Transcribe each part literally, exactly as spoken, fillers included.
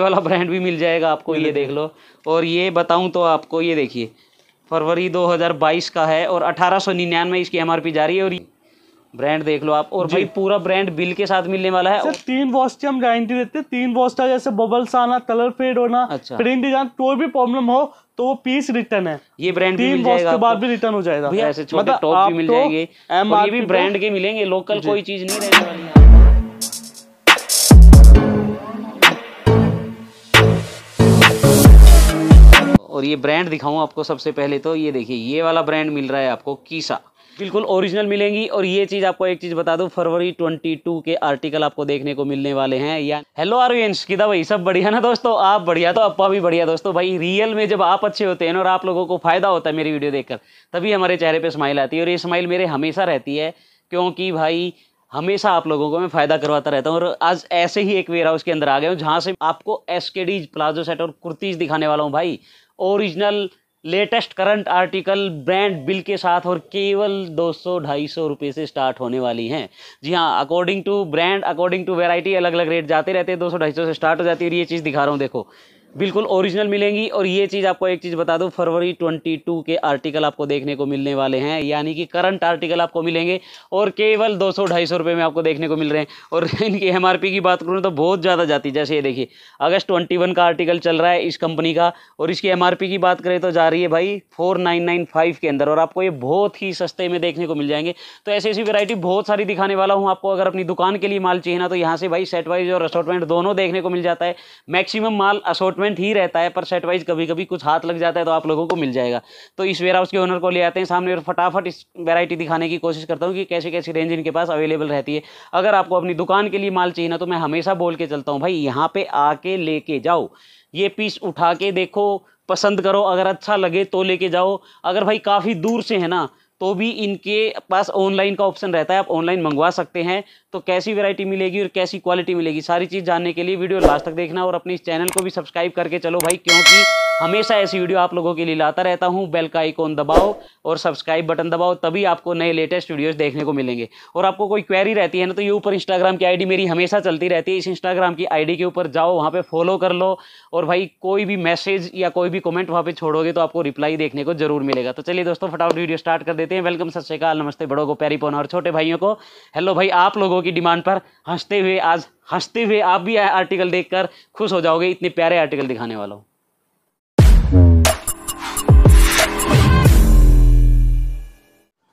वाला ब्रांड भी मिल जाएगा आपको, ये देख लो। और ये बताऊँ तो आपको, ये देखिए फरवरी दो हज़ार बाईस का है और अठारह सौ निन्यानवे इसकी एमआरपी जा रही है। और ब्रांड देख लो आप। और भाई पूरा ब्रांड बिल के साथ मिलने वाला है। तीन वॉश की हम गारंटी देते हैं। तीन वॉश का जैसे बबल्स आना, कलर फेड होना, अच्छा। प्रिंट डिजाइन कोई भी प्रॉब्लम हो तो वो पीस रिटर्न है। ये ब्रांड तीन वॉश के बाद भी रिटर्न हो जाएगा। ऐसे छोटे टॉप भी मिल जाएंगे, ये भी ब्रांड के मिलेंगे, लोकल कोई चीज नहीं रहने वाली है। और ये ब्रांड दिखाऊं आपको सबसे पहले तो ये देखिए, ये वाला ब्रांड मिल रहा है आपको कीसा, बिल्कुल ओरिजिनल मिलेंगी। और ये चीज़ आपको एक चीज़ बता दूं, फरवरी बाईस के आर्टिकल आपको देखने को मिलने वाले हैं। या हेलो आर्यंस किदा भाई, सब बढ़िया ना दोस्तों? आप बढ़िया तो अप्पा भी बढ़िया दोस्तों। भाई रियल में जब आप अच्छे होते हैं और आप लोगों को फायदा होता है मेरी वीडियो देखकर, तभी हमारे चेहरे पर स्माइल आती है। और ये स्माइल मेरे हमेशा रहती है, क्योंकि भाई हमेशा आप लोगों को मैं फ़ायदा करवाता रहता हूँ। और आज ऐसे ही एक वेयर हाउस के अंदर आ गया हूँ, जहाँ से आपको एसकेडी प्लाजो सेट और कुर्तीज़ दिखाने वाला हूँ। भाई original latest current article brand bill के साथ, और केवल दो सौ ढाई सौ रुपये से स्टार्ट होने वाली हैं। जी हाँ, according to brand, according to variety अलग अलग रेट जाते रहते हैं, दो सौ ढाई सौ से स्टार्ट हो जाती है। और ये चीज़ दिखा रहा हूँ, देखो बिल्कुल ओरिजिनल मिलेंगी। और ये चीज़ आपको एक चीज़ बता दूं, फरवरी बाईस के आर्टिकल आपको देखने को मिलने वाले हैं, यानी कि करंट आर्टिकल आपको मिलेंगे और केवल दो सौ ढाई सौ रुपये में आपको देखने को मिल रहे हैं। और इनकी एमआरपी की बात करूँ तो बहुत ज़्यादा जाती है। जैसे ये देखिए, अगस्त ट्वेंटी वन का आर्टिकल चल रहा है इस कंपनी का, और इसकी एमआरपी की बात करें तो जा रही है भाई फोर नाइन नाइन फाइव के अंदर, और आपको ये बहुत ही सस्ते में देखने को मिल जाएंगे। तो ऐसी ऐसी वैरायटी बहुत सारी दिखाने वाला हूँ आपको। अगर अपनी दुकान के लिए माल चाहिए ना, तो यहाँ से भाई सेट वाइज और असॉर्टमेंट दोनों देखने को मिल जाता है। मैक्सिमम माल असॉर्टमेंट ही रहता है, पर सेट वाइज कभी कभी कुछ हाथ लग जाता है तो आप लोगों को मिल जाएगा। तो इस वेयर हाउस के ओनर को ले आते हैं सामने और फटाफट इस वैरायटी दिखाने की कोशिश करता हूं कि कैसी कैसी रेंज इनके पास अवेलेबल रहती है। अगर आपको अपनी दुकान के लिए माल चाहिए ना, तो मैं हमेशा बोल के चलता हूं भाई, यहां पे आके लेके जाओ, ये पीस उठा के देखो, पसंद करो, अगर अच्छा लगे तो लेके जाओ। अगर भाई काफी दूर से है ना, तो भी इनके पास ऑनलाइन का ऑप्शन रहता है, आप ऑनलाइन मंगवा सकते हैं। तो कैसी वैरायटी मिलेगी और कैसी क्वालिटी मिलेगी, सारी चीज़ जानने के लिए वीडियो लास्ट तक देखना और अपने इस चैनल को भी सब्सक्राइब करके चलो भाई, क्योंकि हमेशा ऐसी वीडियो आप लोगों के लिए लाता रहता हूं। बेल का आइकॉन दबाओ और सब्सक्राइब बटन दबाओ, तभी आपको नए लेटेस्ट वीडियोज़ देखने को मिलेंगे। और आपको कोई क्वेरी रहती है ना, तो ये ऊपर इंस्टाग्राम की आई डी मेरी हमेशा चलती रहती है, इस इंस्टाग्राम की आई डी के ऊपर जाओ, वहाँ पर फॉलो कर लो, और भाई कोई भी मैसेज या कोई भी कॉमेंट वहाँ पर छोड़ोगे तो आपको रिप्लाई देखने को जरूर मिलेगा। तो चलिए दोस्तों, फटाफट वीडियो स्टार्ट कर देते। वेलकम, सत श्री अकाल, नमस्ते बड़ों को, प्यारी पौना और छोटे भाइयों को। हेलो भाई, आप लोगों की डिमांड पर हंसते हुए आज हंसते हुए आप भी आर्टिकल देखकर खुश हो जाओगे, इतने प्यारे आर्टिकल दिखाने वाला हूं।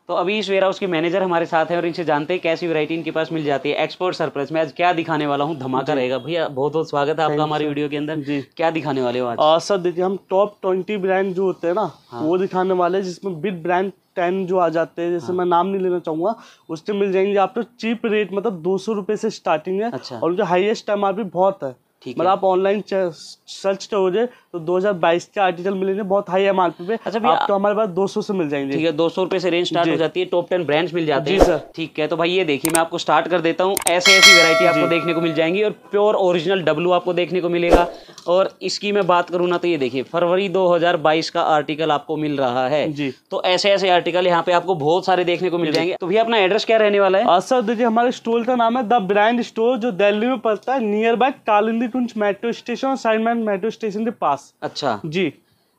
तो अभी इस वेयर हाउस के मैनेजर हमारे साथ हैं और इनसे जानते हैं कैसी वैरायटी इनके पास मिल जाती है। एक्सपोर्ट सरप्राइज में आज क्या दिखाने वाला हूँ, धमाका रहेगा। भैया बहुत बहुत स्वागत है आपका हमारी वीडियो के अंदर। जी, क्या दिखाने वाले हो आज? सर देखिए, हम टॉप ट्वेंटी ब्रांड जो होते हैं ना, हाँ। वो दिखाने वाले, जिसमें बिग ब्रांड टेन जो आ जाते हैं, जैसे हाँ। मैं नाम नहीं लेना चाहूंगा, उसके मिल जाएंगे आपको चीप रेट, मतलब दो सौ रुपये से स्टार्टिंग है, और उनका हाईएस्ट एमआरपी बहुत है। मतलब आप ऑनलाइन सर्च करोगे तो दो हज़ार बाईस के आर्टिकल मिलेंगे बहुत हाई एमआरपी पे। अच्छा भैया, आपको हमारे पास दो सौ से मिल जाएंगे। ठीक है, दो सौ रुपए से रेंज स्टार्ट हो जाती है, टॉप टेन ब्रांड्स मिल जाते हैं। जी सर, ठीक है। तो भाई ये देखिए, मैं आपको स्टार्ट कर देता हूँ। ऐसे ऐसी वैरायटी आपको देखने को मिल जाएंगी और प्योर ओरिजिनल डब्लू आपको देखने को मिलेगा। और इसकी मैं बात करूँ ना, तो ये देखिए फरवरी दो हज़ार बाईस का आर्टिकल आपको मिल रहा है। तो ऐसे ऐसे आर्टिकल यहाँ पे आपको बहुत सारे देखने को मिल जाएंगे। तो भैया अपना एड्रेस क्या रहने वाला है? सर देखिए, हमारे स्टोर का नाम है द ब्रांड स्टोर, जो दिल्ली में पड़ता है, nearby Kalindi Kunj metro station और साइनमैन मेट्रो स्टेशन के पास। अच्छा जी,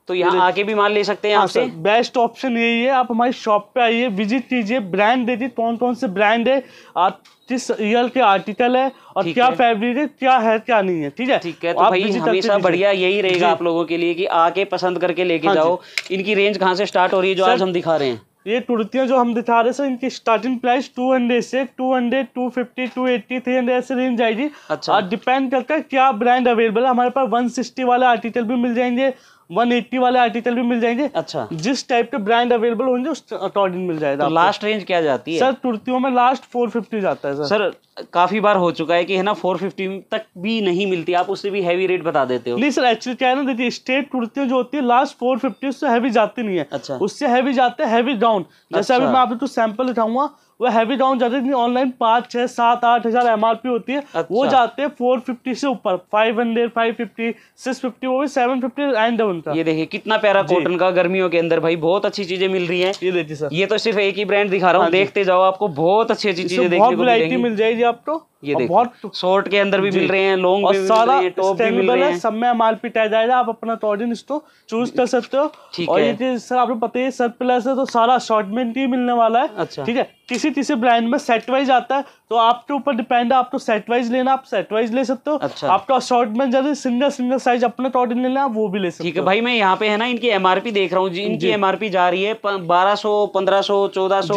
तो यहाँ आके भी माल ले सकते हैं आपसे। हाँ, बेस्ट ऑप्शन यही है, आप हमारी शॉप पे आइए, विजिट कीजिए, ब्रांड देखिए कौन कौन से ब्रांड है, आप किस ईयर के आर्टिकल है और क्या फैब्रिक है, क्या है क्या नहीं है। ठीक है, ठीक है। तो भाई हमेशा बढ़िया यही रहेगा आप लोगों के लिए कि आके पसंद करके लेके जाओ। इनकी रेंज कहाँ से स्टार्ट हो रही है जो आज हम दिखा रहे हैं? ये कुर्तियाँ जो हम दिखा रहे हैं सर, इनकी स्टार्टिंग प्राइस टू हंड्रेड से two hundred, two fifty, two eighty, three hundred ऐसे रेंज आएगी। अच्छा। और डिपेंड करता है क्या ब्रांड अवेलेबल है। हमारे पास वन सिक्सटी वाले आर्टिकल भी मिल जाएंगे, वन एटी वाले आर्टिकल भी मिल जाएंगे। अच्छा। जिस टाइप के ब्रांड अवेलेबल होंगे उस अकॉर्डिंग मिल जाएगा। तो लास्ट रेंज क्या जाती है सर? कुर्तियों में लास्ट फोर फिफ्टी जाता है सर। सर काफी बार हो चुका है कि है ना फोर फिफ्टी तक भी नहीं मिलती, आप उससे भी हैवी रेट बता देते हो। नहीं सर, एक्चुअली क्या है ना, देखिए स्ट्रेट कुर्तियां जो होती है लास्ट फोर फिफ्टी, उससे हैवी जाती नहीं है। अच्छा। उससे हैवी जाते हैं हैवी डाउन, जैसे अभी मैं आपको सैंपल दिखाऊंगा, वो हैवी डाउन जाते हैं ऑनलाइन पाँच छः सात आठ हज़ार एमआरपी होती है। अच्छा। वो जाते हैं फोर फिफ्टी से ऊपर, five hundred five fifty six fifty वो भी सेवन फिफ्टी एंड डाउन का। ये देखिए कितना प्यारा कॉटन का, गर्मियों के अंदर भाई बहुत अच्छी चीजें मिल रही है। ये देखिए सर, ये तो सिर्फ एक ही ब्रांड दिखा रहा हूँ, देखते जाओ, आपको बहुत अच्छी अच्छी चीजें देखने को मिलेगी, मिल जाएगी आपको। ये देखो शॉर्ट के अंदर भी मिल रहे हैं, लॉन्ग भी मिल रहे हैं, टॉप भी मिल रहे हैं, सब में माल पिटाया जाएगा। आप अपना टॉर्जन स्टोर चूज कर सकते हो। ठीक है, ये सर आपको पता है सर प्लस है तो सारा असॉर्टमेंट ही मिलने वाला है। अच्छा, ठीक है, किसी किसी ब्रांड में सेट वाइज आता है तो आपके ऊपर डिपेंड है, आपको सेट वाइज लेना आप सेट वाइज ले सकते हो। अच्छा, आपका असॉर्टमेंट जैसे सिंगल सिंगल साइज अपना टॉर्जन लेना आप वो भी ले सकते हो। ठीक है भाई, मैं यहाँ पे है ना इनकी एमआरपी देख रहा हूँ जी, इनकी एमआरपी जा रही है बारह सौ पंद्रह सौ चौदह सौ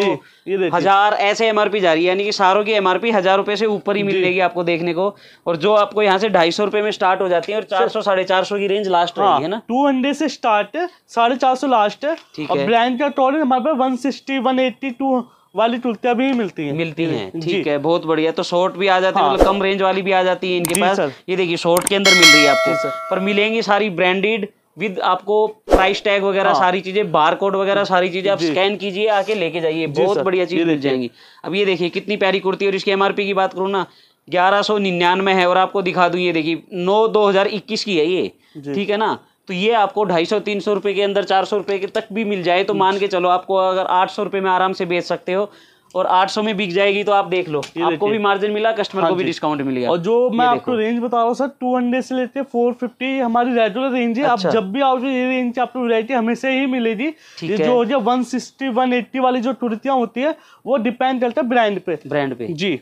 हजार ऐसे एमआरपी जा रही है, यानी कि सारों की एमआरपी हजार रुपए से ऊपर ही मिलेगी आपको देखने को। और जो आपको यहाँ से ढाई सौ रुपए में स्टार्ट हो जाती है और चार सौ साढ़े चार सौ की रेंज लास्ट है ना, टू हंड्रेड से स्टार्ट है, साढ़े चार सौ लास्ट है। ठीक है, ब्रांड का टॉर्जन हमारे पास one sixty one eighty two वाली टूलतियाँ भी मिलती हैं मिलती हैं ठीक है, बहुत बढ़िया। तो शॉर्ट भी आ जाती है, मतलब कम रेंज वाली भी आ जाती है इनके पास। ये देखिए शॉर्ट के अंदर मिल रही है आपको, पर मिलेंगी सारी ब्रांडेड विद आपको प्राइस टैग वगैरह सारी चीजें, बार कोड वगैरह सारी चीजें आप स्कैन कीजिए आके लेके जाइए, बहुत बढ़िया चीज मिल जाएंगी। अब ये देखिए कितनी प्यारी कुर्ती, और इसकी एमआरपी की बात करूँ ना ग्यारह सौ निन्यानवे है, और आपको दिखा दूँ ये देखिए नौ दो हजार इक्कीस की है ये, ठीक है ना। तो ये आपको ढाई सौ तीन सौ रुपये के अंदर चार सौ रुपये के तक भी मिल जाए तो मान के चलो आपको अगर आठ सौ रुपये में आराम से बेच सकते हो, और आठ सौ में बिक जाएगी तो आप देख लो आपको भी मार्जिन मिला, कस्टमर को भी डिस्काउंट मिलेगा। और जो मैं आपको रेंज बता रहा हूँ सर टू हंड्रेड से लेते फोर फिफ्टी हमारी रेगुलर रेंज है। अच्छा। आप जब भी आओगे ये रेंज आपको वैरायटी हमेशा ही मिलेगी। ये जो हो जाए वन सिक्सटी वन एट्टी वाली जो कुर्तियाँ होती है वो डिपेंड करता है ब्रांड पे ब्रांड पे जी।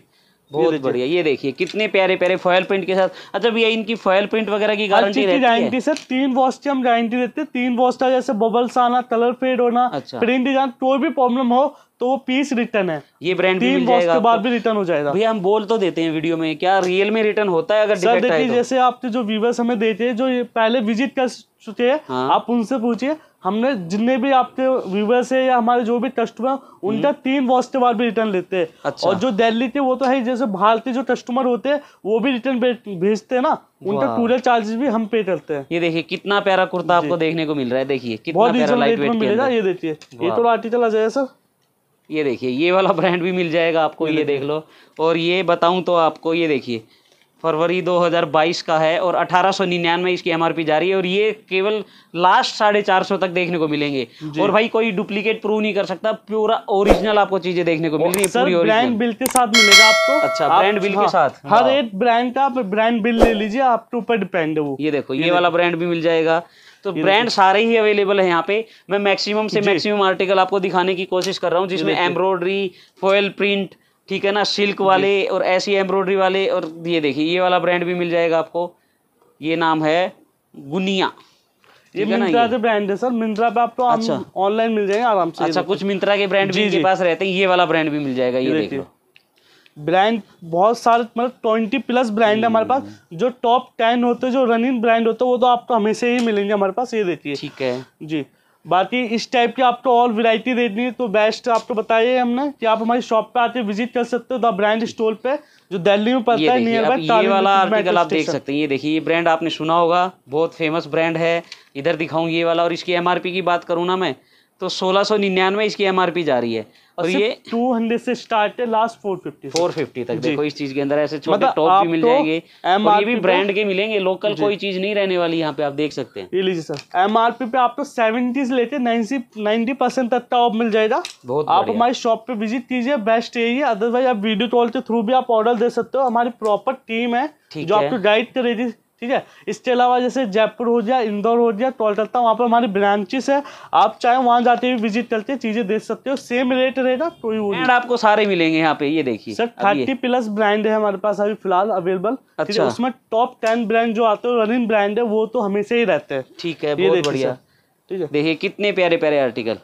बहुत बढ़िया, ये देखिए कितने प्यारे प्यारे फॉयल प्रिंट के साथ। अच्छा भैया इनकी फॉयल प्रिंट वगैरह की गारंटी रहती है? गारंटी सर तीन वॉश की हम गारंटी देते हैं। तीन वॉश का जैसे बबल्स आना, कलर फेड होना, प्रिंट डिजाइन कोई भी प्रॉब्लम हो तो वो पीस रिटर्न है। ये ब्रांड भी मिल जाएगा, के बाद भी रिटर्न हो जाएगा। भैया हम बोल तो देते हैं वीडियो में, क्या रियल में रिटर्न होता है? अगर सर देखिए जैसे आपके जो व्यूवर्स हमें देते हैं जो पहले विजिट कर चुके हैं, आप उनसे पूछिए, हमने जितने भी आपके व्यूवर्स है या हमारे जो भी कस्टमर उनका तीन वॉश के बाद भी रिटर्न लेते हैं। अच्छा। और जो दिल्ली के वो तो है, जैसे भारतीय जो कस्टमर होते हैं वो भी रिटर्न भेजते हैं ना, उनका कूरियर चार्जेस भी हम पे करते हैं। ये देखिए कितना प्यारा कुर्ता आपको देखने को मिल रहा है, देखिए कितना प्यारा लाइट वेट मिलेगा। ये देखिए ये थोड़ा आर्टिकल आ जाएगा सर, ये देखिए ये वाला ब्रांड भी मिल जाएगा आपको, ये देख लो। और ये बताऊं तो आपको ये देखिए फरवरी दो हज़ार बाईस का है और अठारह सौ निन्यानवे इसकी एमआरपी जा रही है, और ये केवल लास्ट साढ़े चार सौ तक देखने को मिलेंगे। और भाई कोई डुप्लीकेट प्रूव नहीं कर सकता, पूरा ओरिजिनल आपको चीजें देखने को मिल रही है, पूरी ओरिजिनल ब्रांड बिल के साथ मिलेगा आपको। अच्छा, ब्रांड बिल के साथ हर एक ब्रांड का ब्रांड बिल ले लीजिए, आपके ऊपर डिपेंड है वो। ये देखो ये वाला ब्रांड भी मिल जाएगा, तो ब्रांड सारे ही अवेलेबल है यहाँ पे। मैं मैक्सिमम से मैक्सिमम आर्टिकल आपको दिखाने की कोशिश कर रहा हूँ जिसमें एम्ब्रॉयडरी, फॉयल प्रिंट, ठीक है ना, सिल्क वाले और ऐसी एम्ब्रॉयडरी वाले। और ये देखिए ये वाला ब्रांड भी मिल जाएगा आपको, ये नाम है गुनिया, ये मिंत्रा के ब्रांड है सर, मिंत्रा पे आपको अच्छा ऑनलाइन मिल जाएगा आराम से। अच्छा, कुछ मिंत्रा के ब्रांड भी इनके पास रहते हैं, ये वाला ब्रांड भी मिल जाएगा। ये देखिए ब्रांड बहुत सारे, मतलब ट्वेंटी प्लस ब्रांड है हमारे पास, जो टॉप टेन होते हैं जो रनिंग ब्रांड होते हैं वो तो आपको हमेशा ही मिलेंगे हमारे पास। ये देखिए ठीक है जी, बाकी इस टाइप की आपको और वैरायटी देनी है तो बेस्ट आपको बताइए हमने कि आप हमारी शॉप पे आके विजिट कर सकते हो, द ब्रांड स्टोर पे जो दिल्ली में पड़ता है नियर बाय। ये वाला आर्टिकल आप देख सकते हैं, ये देखिए ये ब्रांड आपने सुना होगा, बहुत फेमस ब्रांड है। इधर दिखाऊँ ये वाला, और इसकी एमआरपी की बात करूँ ना मैं तो सोलह सौ निन्यानवे इसकी एमआरपी जा रही है, और ये दो सौ से स्टार्ट है लास्ट चार सौ पचास चार सौ पचास तक। देखो इस चीज के अंदर ऐसे छोटे टॉप भी मिल जाएंगे, ये भी ब्रांड के मिलेंगे, लोकल कोई चीज नहीं रहने वाली यहाँ पे, आप देख सकते हैं। ये लीजिए सर एमआरपी पे आपको सत्तर से लेकर नब्बे परसेंट तक का ऑफ मिल जाएगा। आप हमारी शॉप पे विजिट कीजिए, बेस्ट यही है। अदरवाइज आप वीडियो कॉल के थ्रू भी आप ऑर्डर दे सकते हो, हमारी प्रॉपर टीम है जो आपको गाइड करेगी। ठीक है, इसके अलावा जैसे जयपुर हो गया, इंदौर हो गया, कोलकाता, वहाँ पर हमारे ब्रांचेस है, आप चाहे वहाँ जाते हुए विजिट करते चीजें देख सकते हो, सेम रेट रहेगा, कोई वो नहीं। आपको सारे मिलेंगे यहाँ पे। ये देखिए सर थर्टी प्लस ब्रांड है हमारे पास अभी फिलहाल अवेलेबल। अच्छा, उसमें टॉप टेन ब्रांड जो आते हैं रनिंग ब्रांड है वो तो हमेशा ही रहते हैं। ठीक है, बहुत बढ़िया। ठीक है, देखिए कितने प्यारे प्यारे आर्टिकल।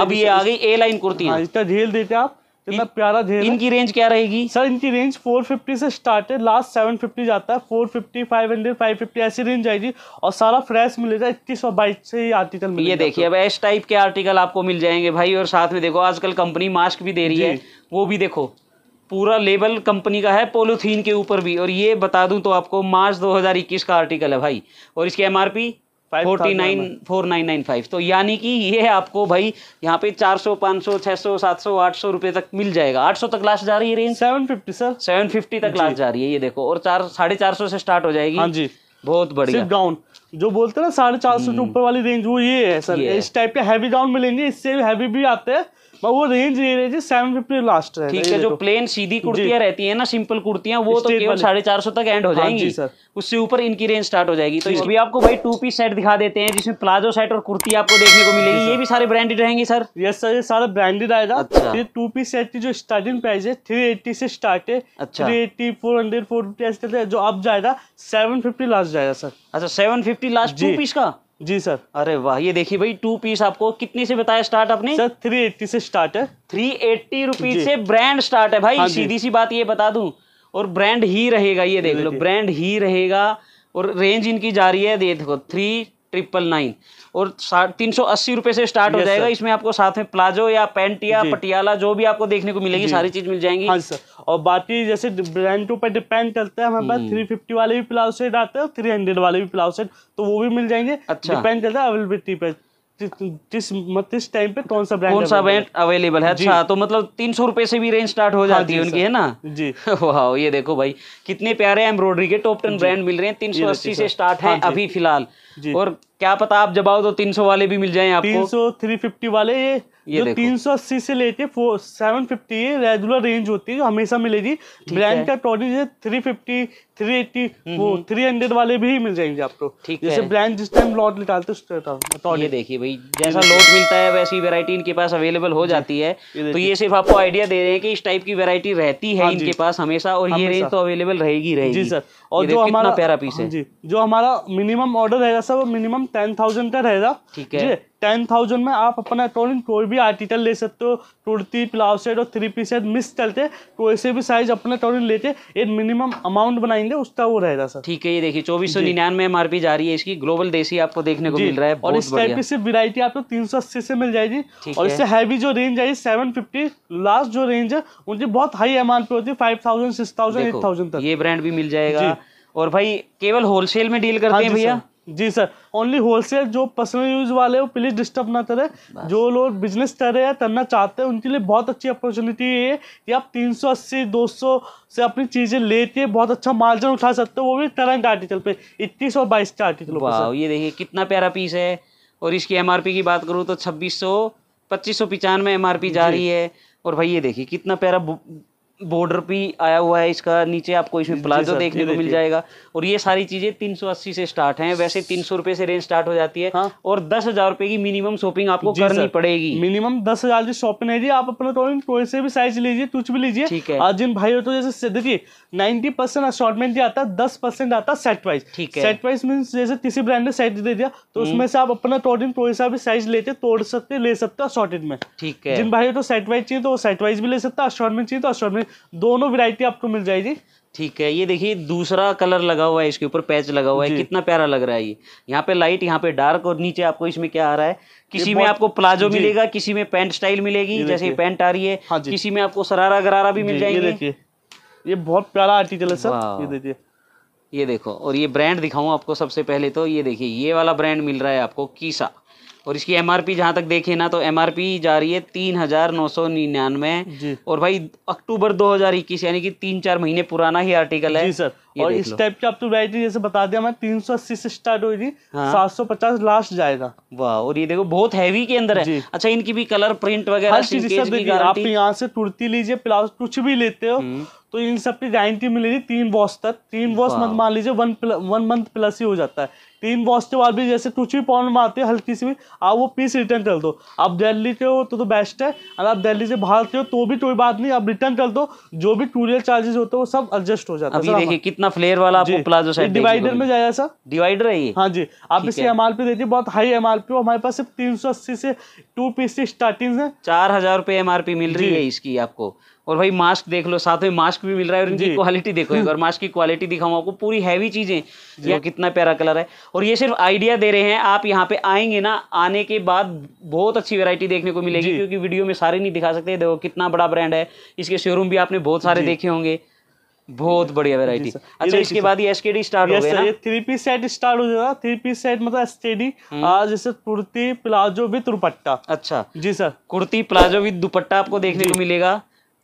अब ये आ गई ए लाइन कुर्ती, इसका झेल देते आप, इतना प्यारा ढेर। इनकी रेंज क्या रहेगी सर? इनकी रेंज चार सौ पचास से स्टार्ट है, लास्ट सात सौ पचास जाता है, चार सौ पचास, पाँच सौ, पाँच सौ पचास ऐसी रेंज आएगी। और सारा फ्रेश मिलेगा, इक्कीस और बाईस से ही आर्टिकल मिलेगा। ये देखिए अब इस टाइप के आर्टिकल आपको मिल जाएंगे भाई। और साथ में देखो आजकल कंपनी मास्क भी दे रही है, वो भी देखो पूरा लेबल कंपनी का है पॉलीथीन के ऊपर भी। और ये बता दूं तो आपको मार्च दो हज़ार इक्कीस का आर्टिकल है भाई, और इसकी MRP forty nine four nine nine five. तो यानी कि ये आपको भाई यहाँ पे चार सौ, पाँच सौ, छह सौ, सात सौ, आठ सौ रुपए तक मिल जाएगा। आठ सौ तक लास्ट जा रही है रेंज, सात सौ पचास सर सात सौ पचास तक लास्ट जा रही है। ये देखो, और चार साढ़े चार सौ से स्टार्ट हो जाएगी। हाँ जी, बहुत बढ़िया। गाउन जो बोलते हैं ना साढ़े चार सौ से ऊपर वाली रेंज, वो ये है सर। ये इस टाइप के हैवी गाउन मिलेंगे, इससे हैवी भी आते हैं वो रेंज ये रही सेवन फिफ्टी लास्ट है। ठीक है, जो प्लेन सीधी कुर्तियां रहती है ना, सिंपल कुर्तियां, वो तो केवल साढ़े चार सौ तक एंड हो जाएंगी, उससे ऊपर इनकी रेंज स्टार्ट हो जाएगी। तो इसमें आपको भाई टू पीस सेट दिखा देते हैं जिसमें प्लाजो सेट और कुर्ती आपको देखने को मिलेगी। ये भी सारे ब्रांडेड रहेंगे सर? यस सर, ये सारा ब्रांडेड आएगा। ये टू पीस सेट की जो स्टार्टिंग प्राइस है थ्री एट्टी से स्टार्ट है, three eighty four hundred four fifty ऐसे जो आप जाएगा सेवन फिफ्टी लास्ट जाएगा सर। अच्छा, seven fifty last two piece का? जी सर। अरे वाह, ये देखिए भाई टू पीस आपको कितने से बताया स्टार्ट आपने? सर थ्री एट्टी से स्टार्ट है, थ्री एट्टी रुपीज से ब्रांड स्टार्ट है भाई। हाँ, सीधी सी बात ये बता दूं, और ब्रांड ही रहेगा, ये देख लो ब्रांड ही रहेगा। और रेंज इनकी जा रही है, देखो थ्री ट्रिपल नाइन और तीन सौ अस्सी रुपए से स्टार्ट हो जाएगा। इसमें आपको साथ में प्लाजो या पैंट या पटियाला जो भी आपको देखने को मिलेगी सारी चीज मिल जाएंगी। हाँ सर, और बाकी जैसे ब्रांडों पर डिपेंड करता है, हमारे पास थ्री फिफ्टी वाले भी प्लाजो सेट आते हैं और थ्री हंड्रेड वाले भी प्लाजो सेट, तो वो भी मिल जाएंगे। अच्छा, डिपेंड करता है अवेलेबिलिटी पे, जिस जिस टाइम पे कौन सा ब्रांड कौन सा ब्रांड अवेलेबल है। अच्छा, तो मतलब तीन सौ रुपए से भी रेंज स्टार्ट हो जाती है उनकी, है ना जी। वाह, ये देखो भाई कितने प्यारे एम्ब्रॉयडरी के टॉप टेन ब्रांड मिल रहे हैं। तीन सौ अस्सी से स्टार्ट है अभी फिलहाल, और क्या पता आप जब आओ तो तीन सौ वाले भी मिल जाएं आपको। तीन सौ थ्री फिफ्टी वाले ये, ये जो तीन सौ अस्सी से लेके फोर सेवन फिफ्टी ये रेगुलर रेंज होती है जो हमेशा मिलेगी। ब्रांड का total three fifty three eighty वो थ्री हंड्रेड वाले भी मिल जाएंगे आपको। ठीक है, जैसे ब्रांड जिस टाइम लॉट निकालते हैं, देखिए भाई जैसा लॉट मिलता है वैसी वेरायटी इनके पास अवेलेबल हो जाती है। तो ये सिर्फ आपको आइडिया दे रहे हैं कि इस टाइप की वेरायटी रहती है इनके पास हमेशा, और ये रेंज तो अवेलेबल रहेगी रहेगी जी सर। और जो हमारा प्यारा पीस है, जो हमारा मिनिमम ऑर्डर रहेगा सर, वो मिनिमम टेन थाउजेंड का रहेगा। ठीक है, टेन थाउजेंड में आप अपना अकॉर्डिंग कोई भी आर्टिकल ले सकते हो, कुर्ती प्लाजो सेट और थ्री पीस सेट मिस करते कोई से भी साइज अपने अकॉर्डिंग लेते, एक मिनिमम अमाउंट बनाएंगे उसका वो रहेगा सर। ठीक है, ये देखिए चौबीस सौ निन्यानवे एम आर पी जा रही है इसकी। ग्लोबल देसी आपको देखने को मिल रहा है, और इस टाइप की सिर्फ वैरायटी आपको तीन सौ अस्सी से मिल जाएगी। और इससे हैवी जो रेंज आई सेवन फिफ्टी लास्ट जो रेंज है उनकी बहुत हाई एम आर पी होती है, five thousand six thousand eight thousand तक। ये ब्रांड भी मिल जाएगा, और भाई केवल होलसेल में डील करते हैं भैया जी सर, ओनली होलसेल। जो पर्सनल यूज वाले वो प्लीज डिस्टर्ब ना करे, जो लोग बिजनेस कर रहे हैं करना चाहते हैं उनके लिए बहुत अच्छी अपॉर्चुनिटी है कि आप तीन सौ अस्सी दो सौ से अपनी चीजें लेके बहुत अच्छा मार्जिन उठा सकते हो, वो भी करंट आर्टिकल पे इक्कीस और बाईस के आर्टिकल। वाह, ये देखिए कितना प्यारा पीस है, और इसकी एमआरपी की बात करूँ तो छब्बीस सौ पच्चीस सौ पचानवे एमआरपी जा रही है। और भाई ये देखिए कितना प्यारा बॉर्डर भी आया हुआ है इसका, नीचे आपको इसमें प्लाजो देखने को मिल जाएगा। और ये सारी चीजें तीन सौ अस्सी से स्टार्ट हैं, वैसे तीन सौ रुपए से रेंज स्टार्ट हो जाती है। हाँ? और दस हजार रुपए की मिनिमम शॉपिंग आपको करनी पड़ेगी, मिनिमम दस हजार की शॉपिंग है जी। आप अपना कोई से भी साइज लीजिए, कुछ भी लीजिए। ठीक है, आज जिन भाई हो तो जैसे देखिए नाइनटी परसेंट असॉर्टमेंट आता है, दस परसेंट आता है सेट वाइज। ठीक है, सेट वाइज मीन जैसे किसी ब्रांड ने सेट दे दिया तो उसमें से आप अपना अकॉर्डिंग कोई सा भी साइज लेते तोड़ सकते ले सकते असॉर्टेड में। ठीक है, जिन भाई हो तो सेट वाइज चाहिए तो सेट वाइज भी ले सकता, असॉर्टमेंट चाहिए तो असॉर्टमेंट, दोनों वैरायटी आपको मिल जाएगी। ठीक है, ये देखिए दूसरा कलर लगा हुआ है इसके ऊपर, पैच लगा हुआ है, कितना प्यारा लग रहा है ये। यहाँ पे लाइट, यहाँ पे डार्क, और नीचे आपको इसमें क्या आ रहा है, किसी में आपको प्लाजो मिलेगा, किसी में पैंट स्टाइल मिलेगी जैसे पैंट आ रही है। हाँ, किसी में आपको सरारा गरारा भी मिल जाएगी। ये बहुत प्यारा आर्टिकल है सर, ये देखिए, ये देखो। और ये ब्रांड दिखाऊं आपको सबसे पहले तो, ये देखिए ये वाला ब्रांड मिल रहा है आपको कीसा, और इसकी एमआरपी जहाँ तक देखे ना तो एमआरपी जा रही है तीन हजार नौ सौ निन्यानवे। और भाई अक्टूबर दो हजार इक्कीस यानी कि तीन चार महीने पुराना ही आर्टिकल है जी सर। और इस टाइप की आप तो वैरायटी जैसे बता दिया मैं, तीन सौ अस्सी से स्टार्ट हुई थी, सात सौ पचास लास्ट जाएगा। वाह, और ये देखो बहुत हैवी के अंदर है। अच्छा, इनकी भी कलर प्रिंट वगैरह, आप यहाँ से कुर्ती लीजिए प्लाउज कुछ भी लेते हो तो इन सब की गारंटी मिलेगी तीन वॉश तक। तीन वॉश मत मान लीजिए, वन वन मंथ प्लस ही हो जाता है। तीन वॉश के बाद भी जैसे कुछ भी प्रॉब्लम आती है हल्की सी भी, आप वो पीस रिटर्न कर दो। आप दिल्ली के हो तो, तो बेस्ट है, अगर आप दिल्ली से बाहर के हो तो भी कोई बात नहीं, आप रिटर्न कर दो, जो भी कूरियर चार्जेस होते हैं वो सब एडजस्ट हो जाता है। देखिए कितना फ्लेयर वाला आपको प्लाजो सेट डिवाइडर में जाएगा सर, डिवाइडर है ये। हाँ जी, आप इसकी एमआरपी देखिए बहुत हाई एमआरपी, हमारे पास सिर्फ तीन सौ अस्सी से टू पीस की स्टार्टिंग है, चार हजार रुपये एमआरपी मिल रही है इसकी आपको। और भाई मास्क देख लो, साथ में मास्क भी मिल रहा है, और इनकी क्वालिटी देखो एक बार, मास्क की क्वालिटी दिखाऊँ आपको पूरी हैवी चीजें। ये कितना प्यारा कलर है, और ये सिर्फ आइडिया दे रहे हैं। आप यहाँ पे आएंगे ना, आने के बाद बहुत अच्छी वैरायटी देखने को मिलेगी, क्योंकि वीडियो में सारे नहीं दिखा सकते। देखो कितना बड़ा ब्रांड है, इसके शोरूम भी आपने बहुत सारे देखे होंगे, बहुत बढ़िया वैरायटी। अच्छा, इसके बाद ये एसकेडी स्टार्ट हो गया ना, ये थ्री पीस सेट स्टार्ट हो जाएगा। थ्री पीस सेट मतलब एसकेडी, जैसे कुर्ती प्लाजो विद दुपट्टा। अच्छा जी sir, kurti palazzo with dupatta आपको देखने को मिलेगा।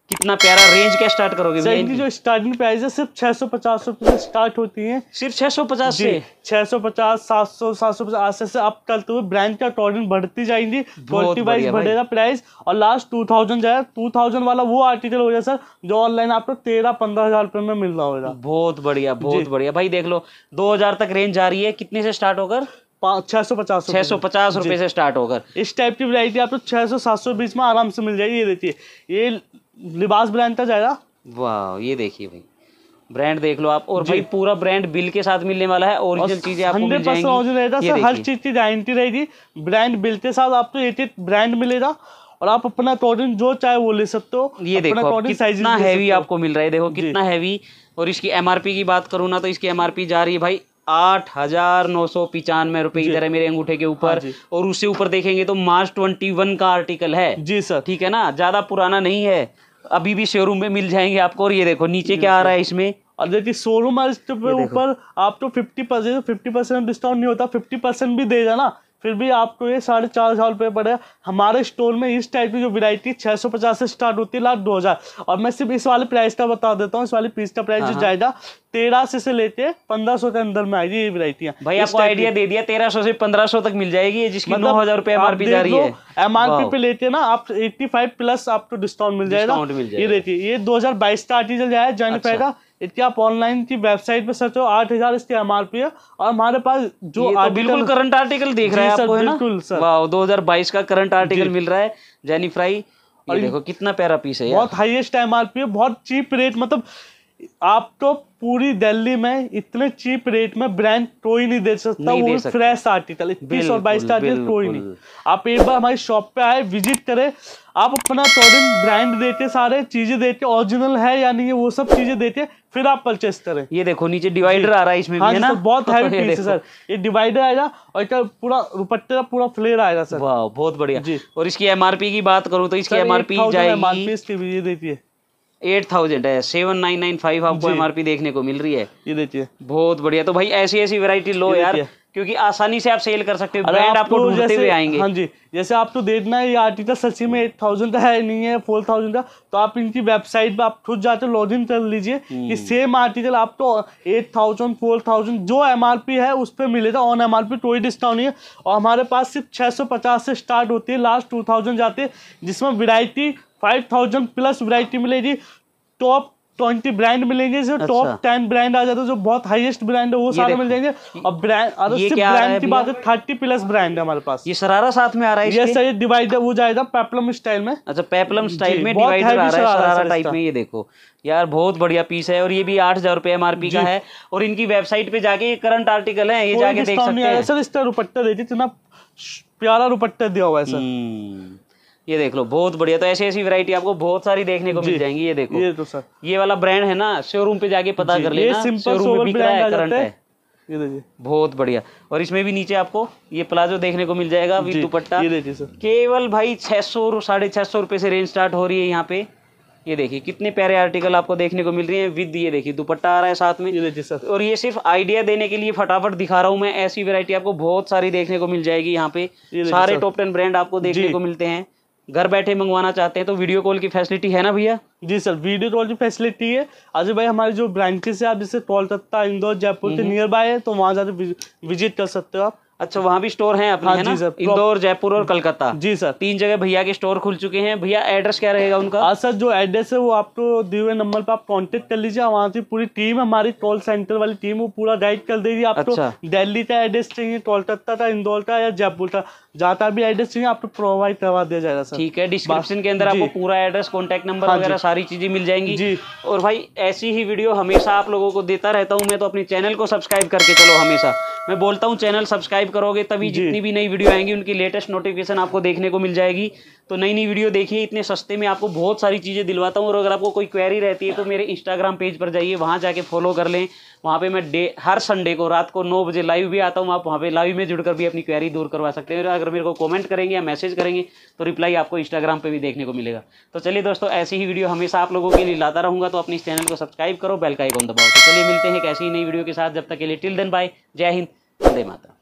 कितना प्यारा रेंज क्या स्टार्ट करोगे भैया? जो स्टार्टिंग प्राइस है सिर्फ छह सौ पचास रुपए से स्टार्ट होती है, सिर्फ छह सौ पचास से छह सौ पचास सात सौ सात सौ पचास से आप करते हुए ब्रांड का टॉर्डन बढ़ती जाएंगी, क्वालिटी वाइज बढ़ेगा प्राइस। और लास्ट टू थाउजेंड जाएगा, टू थाउजेंड वाला वो आर्टिकल हो जाए सर जो ऑनलाइन आपको तेरह पंद्रह हजार रुपए में मिल रहा होगा। बहुत बढ़िया, बहुत बढ़िया भाई। देख लो दो हजार तक रेंज जा रही है, कितने से स्टार्ट होकर? छह सौ पचास छह सौ पचास रुपए से स्टार्ट होकर इस टाइप की वैरायटी आपको छह सौ सात सौ बीस में आराम से मिल जाएगी। ये देखिए ये लिबास ब्रांड का जाएगा। वाह, ये देखिए भाई ब्रांड देख लो आप। और भाई पूरा ब्रांड बिल के साथ मिलने वाला है, ओरिजिनल चीजें आपको मिल जाएंगी। हंड्रेड परसेंट सर, हर चीज की गारंटी रहेगी। ब्रांड बिल के साथ आपको एक ब्रांड मिलेगा और आप अपना प्रोडक्ट जो चाहे वो ले सकते हो। ये देखो कितना हैवी आपको मिल रहा है, देखो कितना हैवी। और इसकी एमआरपी की बात करूँ ना तो इसकी एमआरपी जा रही है भाई आठ हजार नौ सौ पिचानवे रुपए, इधर है मेरे अंगूठे के ऊपर। हाँ, और उससे ऊपर देखेंगे तो मार्च ट्वेंटी वन का आर्टिकल है जी सर, ठीक है ना, ज्यादा पुराना नहीं है, अभी भी शोरूम में मिल जाएंगे आपको। और ये देखो नीचे क्या आ रहा है इसमें, और देखिए शोरूम ऊपर आपको fifty percent fifty percent discount नहीं होता, फिफ्टी परसेंट भी देगा ना फिर भी आपको ये साढ़े चार हजार रुपये पड़ेगा। हमारे स्टोर में इस टाइप की जो वैरायटी छः सौ पचास से स्टार्ट होती है लाख दो हज़ार। और मैं सिर्फ इस वाले प्राइस का बता देता हूँ, इस वाले पीस का प्राइस जो जाएगा तेरह सौ से लेते पंद्रह सौ के अंदर में आएगी ये वैरायटियाँ। भाई आपको आइडिया दे दिया, तेरह सौ से पंद्रह सौ तक मिल जाएगी, जिसकी नौ हजार रुपये एम आर पी जा रही है। एम आर पी पे लेते ना आप एट्टी फाइव प्लस आपको डिस्काउंट मिल जाएगा। ये देखिए ये दो हजार बाईस का आर्टिकल जाए जान पाएगा। इसके आप ऑनलाइन की वेबसाइट पे सर्च हो, आठ हजार इसकी एम आर पी है। और हमारे पास जो तो बिल्कुल करंट आर्टिकल देख रहे हैं आपको, है ना? वाह, दो हजार बाईस का करंट आर्टिकल मिल रहा है जेनी फ्राई। और देखो कितना प्यारा पीस है, बहुत हाईएस्ट एम आर पी है, बहुत चीप रेट। मतलब आप तो पूरी दिल्ली में इतने चीप रेट में ब्रांड कोई नहीं दे सकता, नहीं दे सकता। फ्रेश आर्टिकल इक्कीस और बाईस का आर्टिकल कोई नहीं। आप एक बार हमारी शॉप पे आए, विजिट करें, आप अपना टॉर्डन ब्रांड देते, सारे चीजें देते, ओरिजिनल है या नहीं है वो सब चीजें देते, फिर आप परचेस करें। ये देखो नीचे डिवाइडर आ रहा है इसमें भी, है ना? बहुत हैवी पीस है सर, ये डिवाइडर आएगा और इसका पूरा दुपट्टे का पूरा फ्लेयर आएगा सर। वाह, बहुत बढ़िया। और इसकी एमआरपी की बात करूँ तो इसकी एमआरपी जाएगी देखिए एट थाउजेंड है, सेवन नाइन नाइन फाइव आपको एमआरपी देखने को मिल रही है। ये देखिए बहुत बढ़िया। तो भाई ऐसी ऐसी वैरायटी लो यार, क्योंकि आसानी से आप सेल कर सकते हो, ब्रांड आपको ढूंढते हुए आएंगे। हाँ जी, जैसे आपको देखना है ये आर्टिकल सच्ची में एट थाउजेंड का है नहीं है फोर थाउजेंड का, तो आप इनकी वेबसाइट पे आप खुद जाकर लॉग इन कर लीजिए कि सेम आर्टिकल आपको एट थाउजेंड फोर थाउजेंड जो एमआरपी है उस पर मिलेगा। ऑन एमआरपी कोई डिस्काउंट नहीं है। और हमारे पास सिर्फ छः सौ पचास से स्टार्ट होती है, लास्ट टू थाउजेंड जाते हैं, जिसमें variety five thousand plus variety मिलेगी। टॉप ट्वेंटी ब्रांड मिलेंगे, जो टॉप टेन ब्रांड आ जाते हैं, जो बहुत हाईएस्ट ब्रांड है वो सारे मिल जाएंगे। और ब्रांड और सिर्फ ब्रांड की बात है, थर्टी प्लस ब्रांड है हमारे पास। ये सरारा साथ में आ रहा है, ये सही डिवाइडर वो जाएगा पेपलम स्टाइल में। अच्छा, पेपलम स्टाइल में डिवाइडर आ रहा है सरारा टाइप में। ये देखो यार बहुत बढ़िया पीस है, और ये भी आठ हजार रुपए एमआरपी का है। और इनकी वेबसाइट पे जाके ये करंट आर्टिकल है, ये जाके देख सकते हैं सर। इसका दुपट्टा देखिए इतना प्यारा दुपट्टा दिया हुआ है सर, ये देख लो बहुत बढ़िया। तो ऐसी ऐसी वैरायटी आपको बहुत सारी देखने को मिल जाएंगी। ये देखो ये तो सर ये वाला ब्रांड है ना, शोरूम पे जाके पता कर लेना, शोरूम पे बिक रहा है, करंट है। ये देखिए बहुत बढ़िया। और इसमें भी नीचे आपको ये प्लाजो देखने को मिल जाएगा विद दुपट्टा। ये देखिए सर केवल भाई छह सौ साढ़े छह सौ रुपए से रेंज स्टार्ट हो रही है यहाँ पे। ये देखिए कितने प्यारे आर्टिकल आपको देखने को मिल रही है विद, ये देखिए दुपट्टा आ रहा है साथ में। ये देखिए सर, और ये सिर्फ आइडिया देने के लिए फटाफट दिखा रहा हूँ मैं, ऐसी वैरायटी आपको बहुत सारी देखने को मिल जाएगी यहाँ पे। सारे टॉप टेन ब्रांड आपको देखने को मिलते हैं। घर बैठे मंगवाना चाहते हैं तो वीडियो कॉल की फैसिलिटी है ना भैया? जी सर, वीडियो कॉल की फैसिलिटी है। अजय भाई हमारे जो ब्रांचेस है, आप जैसे कोलकाता, इंदौर, जयपुर के नियर बाय है, तो वहाँ जाकर विजिट कर सकते हो आप। अच्छा, वहाँ भी स्टोर है अपने? हाँ, है ना, इंदौर, जयपुर और कलकत्ता। जी सर, तीन जगह भैया के स्टोर खुल चुके हैं। भैया एड्रेस क्या रहेगा उनका? हाँ सर, जो एड्रेस है वो आपको दिए हुए नंबर पर आप कांटेक्ट कर लीजिए। वहाँ से पूरी टीम, हमारी कॉल सेंटर वाली टीम, वो पूरा गाइड कर देगी आपको। अच्छा। दिल्ली का एड्रेस चाहिए, कोलकाता का, इंदौर का या जयपुर का, जहाँ भी एड्रेस चाहिए आपको प्रोवाइड करवा दिया जाएगा सर। ठीक है, डिस्क्रिप्शन के अंदर आपको पूरा एड्रेस, कॉन्टैक्ट नंबर वगैरह सारी चीजें मिल जाएंगी जी। और भाई ऐसी ही वीडियो हमेशा आप लोगों को देता रहता हूँ मैं, तो अपने चैनल को सब्सक्राइब करके चलो। हमेशा मैं बोलता हूँ चैनल सब्सक्राइब करोगे तभी जितनी भी नई वीडियो आएंगी उनकी लेटेस्ट नोटिफिकेशन आपको देखने को मिल जाएगी। तो नई नई वीडियो देखिए, इतने सस्ते में आपको बहुत सारी चीज़ें दिलवाता हूँ। और अगर आपको कोई क्वेरी रहती है तो मेरे इंस्टाग्राम पेज पर जाइए, वहाँ जाके फॉलो कर लें। वहाँ पे मैं डे हर संडे को रात को नौ बजे लाइव भी आता हूँ। आप वहाँ पे लाइव में जुड़कर भी अपनी क्वेरी दूर करवा सकते हैं। अगर मेरे को कमेंट करेंगे या मैसेज करेंगे तो रिप्लाई आपको इंस्टाग्राम पे भी देखने को मिलेगा। तो चलिए दोस्तों, ऐसी ही वीडियो हमेशा आप लोगों के लिए लाता रहूँगा, तो अपने इस चैनल को सब्सक्राइब करो, बेल का आइकॉन दबाओ। तो चलिए मिलते हैं एक ऐसी ही नई वीडियो के साथ, जब तक के लिए टिल देन बाय। जय हिंद, वंदे मातरम।